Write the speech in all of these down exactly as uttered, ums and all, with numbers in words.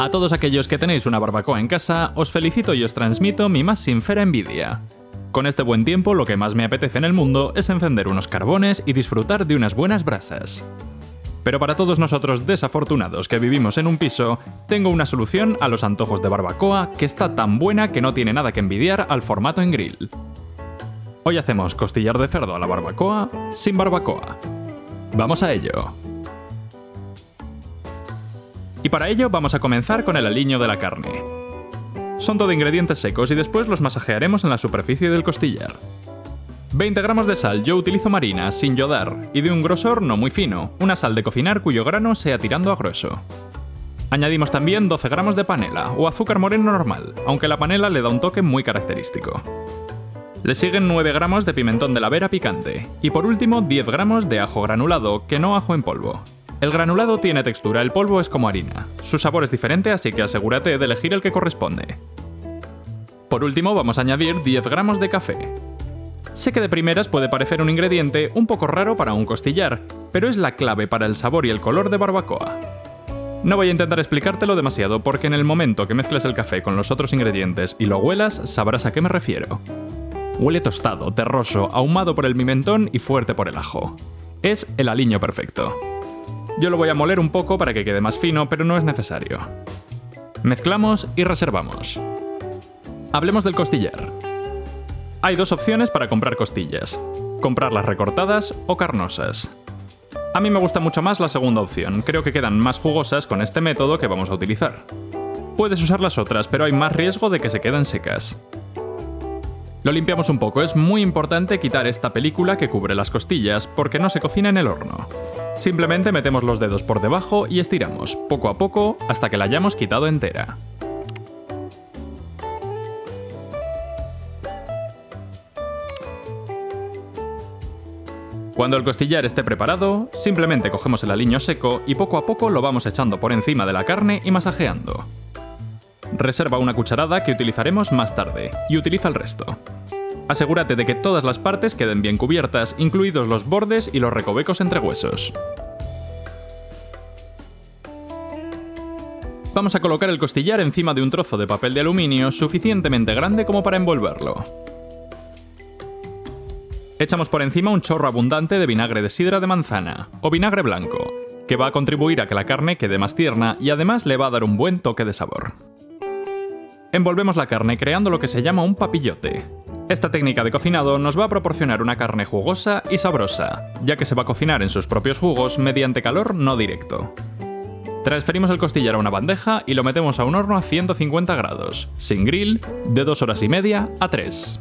A todos aquellos que tenéis una barbacoa en casa, os felicito y os transmito mi más sincera envidia. Con este buen tiempo, lo que más me apetece en el mundo es encender unos carbones y disfrutar de unas buenas brasas. Pero para todos nosotros desafortunados que vivimos en un piso, tengo una solución a los antojos de barbacoa que está tan buena que no tiene nada que envidiar al formato en grill. Hoy hacemos costillar de cerdo a la barbacoa sin barbacoa. ¡Vamos a ello! Y para ello vamos a comenzar con el aliño de la carne. Son todo ingredientes secos y después los masajearemos en la superficie del costillar. veinte gramos de sal, yo utilizo marina, sin yodar, y de un grosor no muy fino, una sal de cocinar cuyo grano sea tirando a grueso. Añadimos también doce gramos de panela, o azúcar moreno normal, aunque la panela le da un toque muy característico. Le siguen nueve gramos de pimentón de la vera picante, y por último diez gramos de ajo granulado, que no ajo en polvo. El granulado tiene textura, el polvo es como harina. Su sabor es diferente, así que asegúrate de elegir el que corresponde. Por último vamos a añadir diez gramos de café. Sé que de primeras puede parecer un ingrediente un poco raro para un costillar, pero es la clave para el sabor y el color de barbacoa. No voy a intentar explicártelo demasiado porque en el momento que mezcles el café con los otros ingredientes y lo huelas, sabrás a qué me refiero. Huele tostado, terroso, ahumado por el pimentón y fuerte por el ajo. Es el aliño perfecto. Yo lo voy a moler un poco para que quede más fino, pero no es necesario. Mezclamos y reservamos. Hablemos del costillar. Hay dos opciones para comprar costillas: comprarlas recortadas o carnosas. A mí me gusta mucho más la segunda opción, creo que quedan más jugosas con este método que vamos a utilizar. Puedes usar las otras, pero hay más riesgo de que se queden secas. Lo limpiamos un poco, es muy importante quitar esta película que cubre las costillas porque no se cocina en el horno. Simplemente metemos los dedos por debajo y estiramos, poco a poco, hasta que la hayamos quitado entera. Cuando el costillar esté preparado, simplemente cogemos el aliño seco y poco a poco lo vamos echando por encima de la carne y masajeando. Reserva una cucharada que utilizaremos más tarde, y utiliza el resto. Asegúrate de que todas las partes queden bien cubiertas, incluidos los bordes y los recovecos entre huesos. Vamos a colocar el costillar encima de un trozo de papel de aluminio suficientemente grande como para envolverlo. Echamos por encima un chorro abundante de vinagre de sidra de manzana, o vinagre blanco, que va a contribuir a que la carne quede más tierna y además le va a dar un buen toque de sabor. Envolvemos la carne creando lo que se llama un papillote. Esta técnica de cocinado nos va a proporcionar una carne jugosa y sabrosa, ya que se va a cocinar en sus propios jugos mediante calor no directo. Transferimos el costillar a una bandeja y lo metemos a un horno a ciento cincuenta grados, sin grill, de dos horas y media a tres.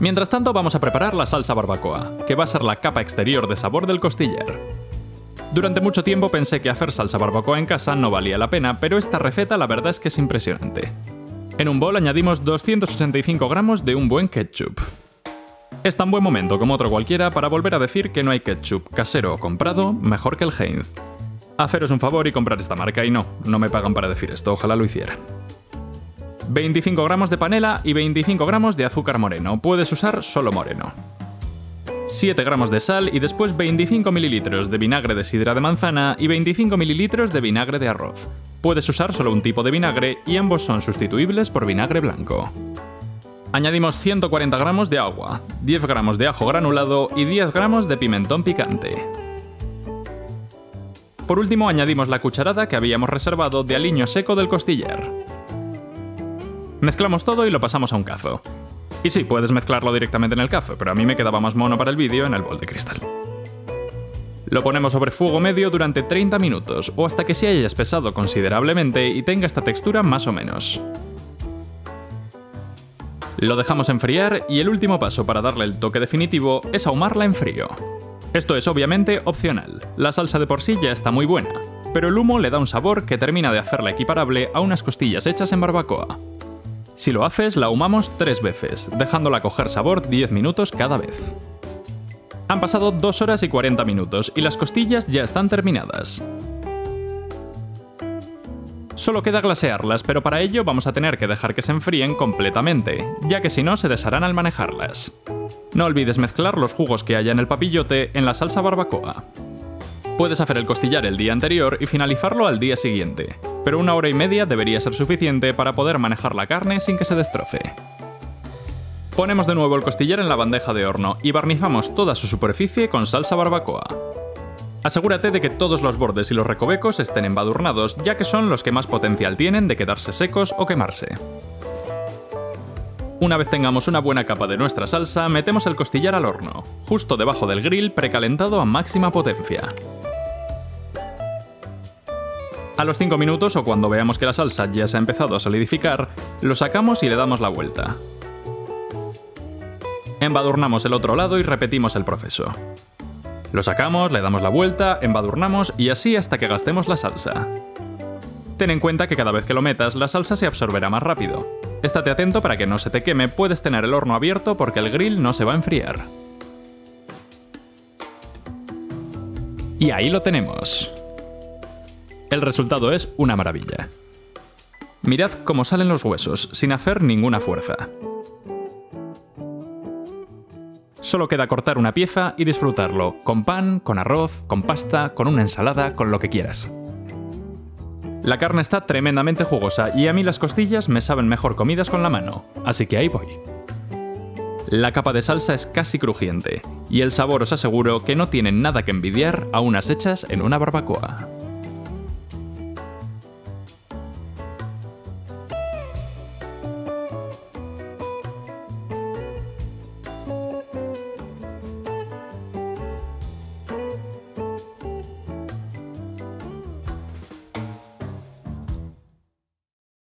Mientras tanto vamos a preparar la salsa barbacoa, que va a ser la capa exterior de sabor del costillar. Durante mucho tiempo pensé que hacer salsa barbacoa en casa no valía la pena, pero esta receta la verdad es que es impresionante. En un bol añadimos doscientos ochenta y cinco gramos de un buen ketchup. Es tan buen momento como otro cualquiera para volver a decir que no hay ketchup, casero o comprado, mejor que el Heinz. Haceros un favor y comprar esta marca, y no, no me pagan para decir esto, ojalá lo hiciera. veinticinco gramos de panela y veinticinco gramos de azúcar moreno, puedes usar solo moreno. siete gramos de sal y después veinticinco mililitros de vinagre de sidra de manzana y veinticinco mililitros de vinagre de arroz. Puedes usar solo un tipo de vinagre y ambos son sustituibles por vinagre blanco. Añadimos ciento cuarenta gramos de agua, diez gramos de ajo granulado y diez gramos de pimentón picante. Por último añadimos la cucharada que habíamos reservado de aliño seco del costillar. Mezclamos todo y lo pasamos a un cazo. Y sí, puedes mezclarlo directamente en el café, pero a mí me quedaba más mono para el vídeo en el bol de cristal. Lo ponemos sobre fuego medio durante treinta minutos, o hasta que se haya espesado considerablemente y tenga esta textura más o menos. Lo dejamos enfriar y el último paso para darle el toque definitivo es ahumarla en frío. Esto es obviamente opcional, la salsa de por sí ya está muy buena, pero el humo le da un sabor que termina de hacerla equiparable a unas costillas hechas en barbacoa. Si lo haces, la ahumamos tres veces, dejándola coger sabor diez minutos cada vez. Han pasado dos horas y cuarenta minutos y las costillas ya están terminadas. Solo queda glasearlas, pero para ello vamos a tener que dejar que se enfríen completamente, ya que si no se desharán al manejarlas. No olvides mezclar los jugos que haya en el papillote en la salsa barbacoa. Puedes hacer el costillar el día anterior y finalizarlo al día siguiente, pero una hora y media debería ser suficiente para poder manejar la carne sin que se destroce. Ponemos de nuevo el costillar en la bandeja de horno y barnizamos toda su superficie con salsa barbacoa. Asegúrate de que todos los bordes y los recovecos estén embadurnados, ya que son los que más potencial tienen de quedarse secos o quemarse. Una vez tengamos una buena capa de nuestra salsa, metemos el costillar al horno, justo debajo del grill precalentado a máxima potencia. A los cinco minutos o cuando veamos que la salsa ya se ha empezado a solidificar, lo sacamos y le damos la vuelta. Embadurnamos el otro lado y repetimos el proceso. Lo sacamos, le damos la vuelta, embadurnamos y así hasta que gastemos la salsa. Ten en cuenta que cada vez que lo metas, la salsa se absorberá más rápido. Estate atento para que no se te queme, puedes tener el horno abierto porque el grill no se va a enfriar. Y ahí lo tenemos. El resultado es una maravilla. Mirad cómo salen los huesos, sin hacer ninguna fuerza. Solo queda cortar una pieza y disfrutarlo, con pan, con arroz, con pasta, con una ensalada, con lo que quieras. La carne está tremendamente jugosa y a mí las costillas me saben mejor comidas con la mano, así que ahí voy. La capa de salsa es casi crujiente y el sabor os aseguro que no tiene nada que envidiar a unas hechas en una barbacoa.